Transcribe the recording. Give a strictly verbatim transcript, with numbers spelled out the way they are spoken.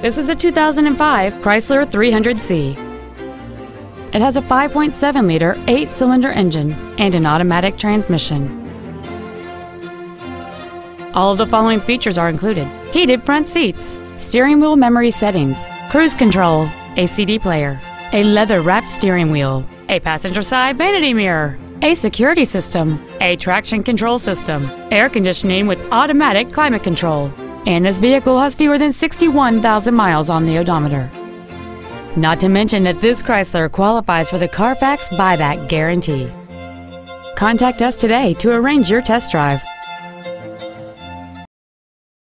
This is a two thousand five Chrysler three hundred C. It has a five point seven liter eight-cylinder engine and an automatic transmission. All of the following features are included: heated front seats, steering wheel memory settings, cruise control, a C D player, a leather-wrapped steering wheel, a passenger side vanity mirror, a security system, a traction control system, air conditioning with automatic climate control, and this vehicle has fewer than sixty-one thousand miles on the odometer. Not to mention that this Chrysler qualifies for the Carfax buyback guarantee. Contact us today to arrange your test drive.